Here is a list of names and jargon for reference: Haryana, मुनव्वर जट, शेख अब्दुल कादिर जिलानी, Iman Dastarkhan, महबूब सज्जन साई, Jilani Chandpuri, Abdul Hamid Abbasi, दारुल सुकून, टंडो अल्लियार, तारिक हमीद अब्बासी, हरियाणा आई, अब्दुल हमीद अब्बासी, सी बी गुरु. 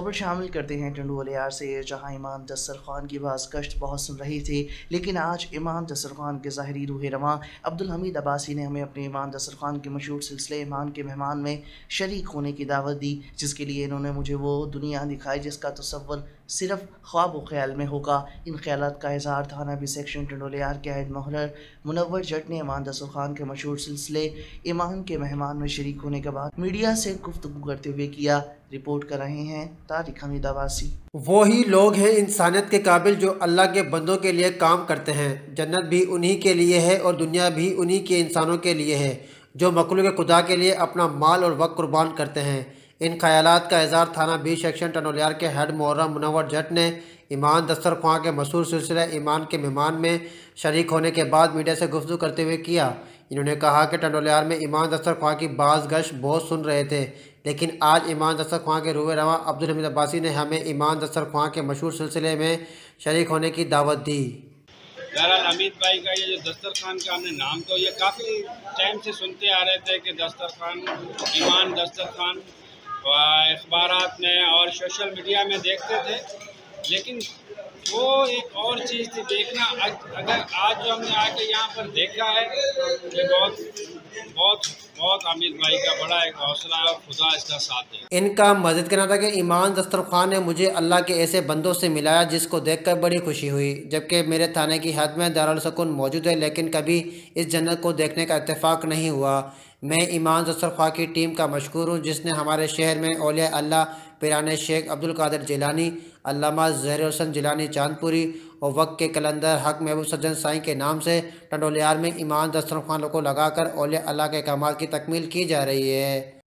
खबर शामिल करते हैं टंडो अल्लियार से, जहां इमान दस्तरखान की बाज़गश्त बहुत सुन रही थी, लेकिन आज इमान दस्तरखान के ज़ाहिरी रूह रवां अब्दुल हमीद अब्बासी ने हमें अपने इमान दस्तरखान के मशहूर सिलसिले ईमान के मेहमान में शरीक होने की दावत दी, जिसके लिए इन्होंने मुझे वो दुनिया दिखाई जिसका तसव्वुर सिर्फ ख्वाब व ख्याल में होगा। इन ख्यालात का इज़हार थाना बी सेक्शन टंडो अल्लियार के अहद मोहर्रर मुनव्वर जट ने इमान दस्तरखान के मशहूर सिलसिले ईमान के मेहमान में शरीक होने के बाद मीडिया से गुफ्तगू करते हुए किया। रिपोर्ट कर रहे हैं तारिक हमीद अब्बासी। वो ही लोग हैं इंसानियत के काबिल जो अल्लाह के बंदों के लिए काम करते हैं। जन्नत भी उन्हीं के लिए है और दुनिया भी उन्हीं के इंसानों के लिए है जो मखलूक खुदा के लिए अपना माल और वक्त कुर्बान करते हैं। इन ख्यालात का इज़हार थाना बी सेक्शन टंडो अल्लियार के हेड मुहर्रम मुनव्वर जट ने ईमान दस्तरख्वां के मशहूर सिलसिला ईमान के मेहमान में शरीक होने के बाद मीडिया से गुफ्तगू करते हुए किया। इन्होंने कहा कि टंडो अल्लियार में ईमान दस्तरख्वां की बाज़गश्त बहुत सुन रहे थे, लेकिन आज ईमान दस्तरख्वां के रूह रवां अब्दुल हमीद अब्बासी ने हमें ईमान दस्तरख्वां के मशहूर सिलसिले में शरीक होने की दावत दी। बहरहाल हमीद भाई का ये जो दस्तरखान का हमने नाम, तो ये काफ़ी टाइम से सुनते आ रहे थे कि दस्तरखान, ईमान दस्तरखान अखबारात में और सोशल मीडिया में देखते थे, लेकिन वो एक और चीज़ थी देखना। अगर आज जो हमने आके यहाँ पर देखा है, ये बहुत बहुत बहुत अमित भाई का बड़ा एक हौसला है, खुदा इसका साथ है। इनका मस्जिद कहना था कि ईमान दस्तरखान ने मुझे अल्लाह के ऐसे बंदों से मिलाया जिसको देखकर बड़ी खुशी हुई, जबकि मेरे थाने की हद में दारुल सुकून मौजूद है, लेकिन कभी इस जन्नत को देखने का इत्तेफाक नहीं हुआ। मैं ईमान दस्तरखान की टीम का मशकूर हूँ जिसने हमारे शहर में औलिया अल्लाह पिराने शेख अब्दुल कादिर जिलानी, अल्लामा ज़ाहिर हुसैन जिलानी चांदपुरी और वक्त के कलंदर हक महबूब सज्जन साई के नाम से टंडो अल्लियार में ईमान दस्तरखान को लगाकर औलिया अल्लाह के कामाल की तकमील की जा रही है।